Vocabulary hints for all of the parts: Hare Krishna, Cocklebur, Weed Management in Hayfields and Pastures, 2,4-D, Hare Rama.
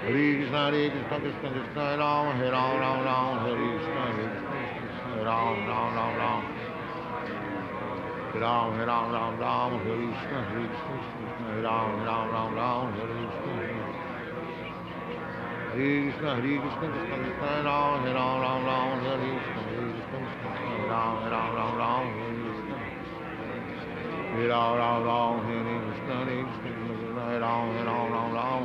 Hare Krishna, Krishna Hare Rama, Hare Krishna, Ram, Hare Krishna, Ram, Hare Hare Krishna, Krishna Krishna Ram, Hare Rama, Hare Krishna, Krishna Krishna, Hare Hare, Hare Rama, Hare Krishna, Krishna Rama, Rama Rama, Krishna Krishna, Hare Rama, Rama Hare Krishna, Krishna Krishna, Hare Rama, Rama Hare Hare Krishna, Hare Krishna, Ram, Hare Krishna, Ram.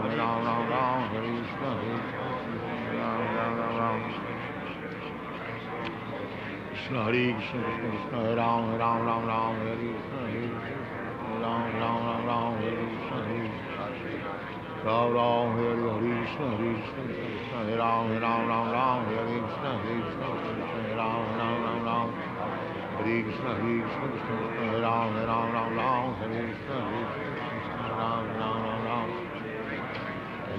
Hare Ram Ram Ram Hare Krishna Krishna Hare Ram Hare Ram Ram Ram Hare Krishna Ram Ram Hare Krishna Krishna Hare Ram Hare Ram Ram Ram Hare Krishna Krishna Hare Ram Hare Ram Ram Ram Hare Krishna Krishna Hare Ram Hare Ram Ram Ram Hare Krishna Krishna Hare Ram Hare Ram Ram Ram Hare Krishna Krishna Hare Ram Hare Ram Ram Ram Hare Hare Krishna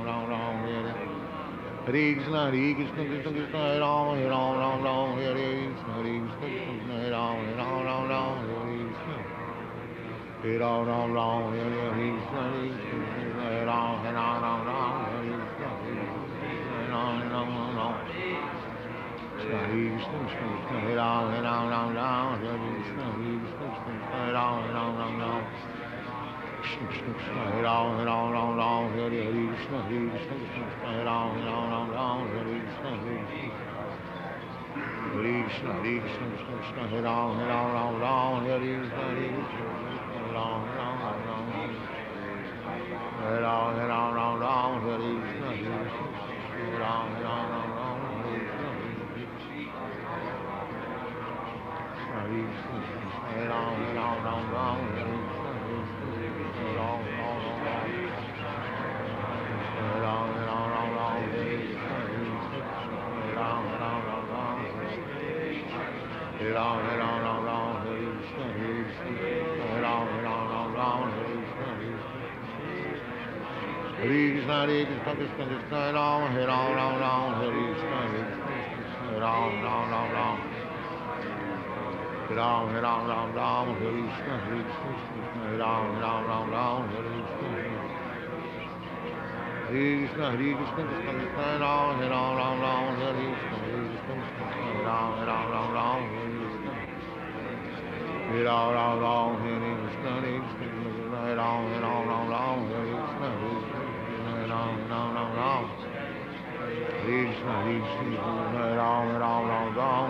Hare Ram Ram Hare Krishna Ram Ram Hare Krishna Hare Krishna Krishna Krishna Ram Hare Ram Ram Hare Krishna Ram Ram Ram Ram Ram Ram Ram Ram Hare Krishna Hare Krishna Ram Ram Ram Ram Hare Krishna Hare Krishna Krishna Krishna Ram Ram Ram Ram Hare Krishna Ram Ram Ram Ram Hare Ram Ram Ram Hare Krishna Hare Krishna Ram Ram Ram Ram Hare Krishna Ram Ram Ram Ram Hare Krishna, Ram Ram Ram Ram, Ram Ram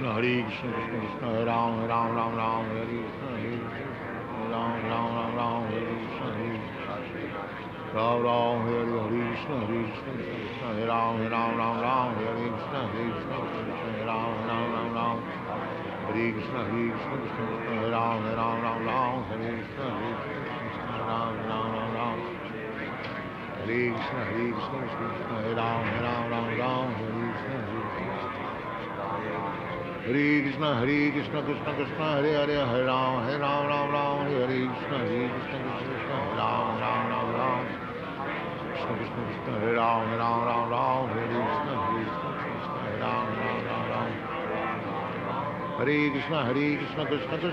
Hare Krishna Krishna Ram Ram Ram Ram Hare Krishna Ram Ram Ram Ram Hare Krishna Ram Ram Hare Krishna Ram Ram Ram Ram Hare Krishna Ram Ram Ram Ram Hare Krishna Ram Ram Ram Ram Hare Krishna Ram Ram Ram Ram Hare Krishna Ram Ram Ram Ram Hare Krishna Krishna Krishna Hare Hare Hare Ram Ram Hare Krishna Ram Ram Ram Ram Hare Krishna Krishna Krishna Hare Hare Hare Rama Ram Ram Hare Hare Krishna Krishna Krishna Hare Ram Ram Hare Krishna Hare Krishna Krishna Krishna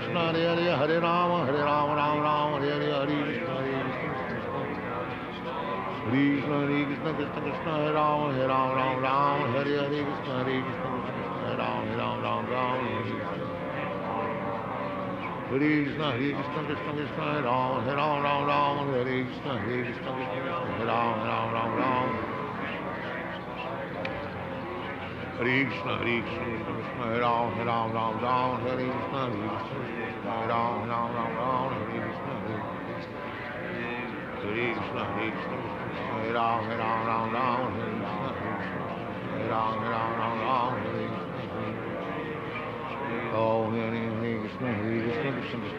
Ram Hare Krishna Ram Hare Krishna Ram Hare Krishna Ram Oh, Hare Krishna,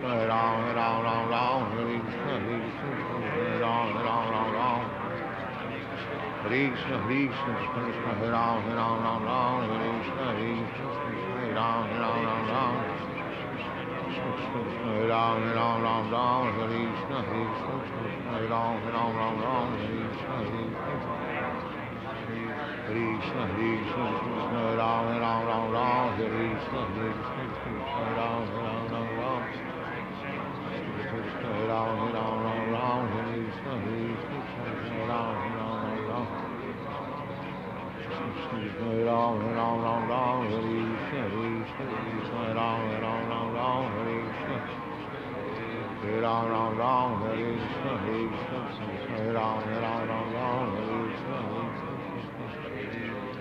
Ram Ram Ram Ram, Ram Ram Ram Ram, Ram Ram Ram,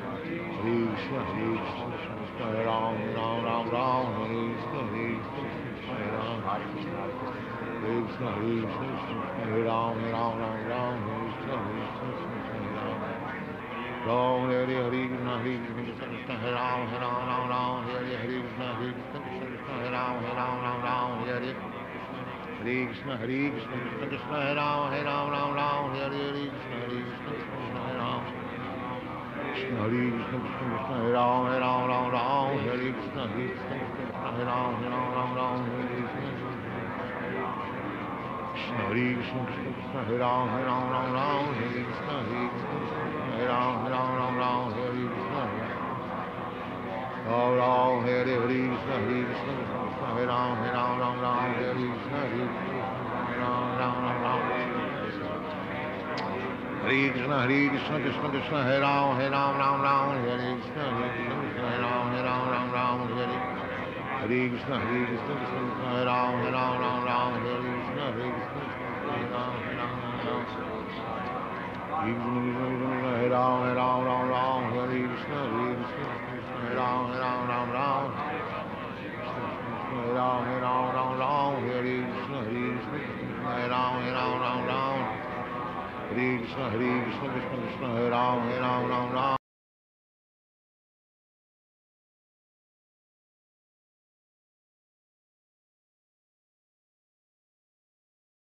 Hare Krishna, Hare Krishna, Krishna Krishna, Hare Ram, Ram Ram Ram.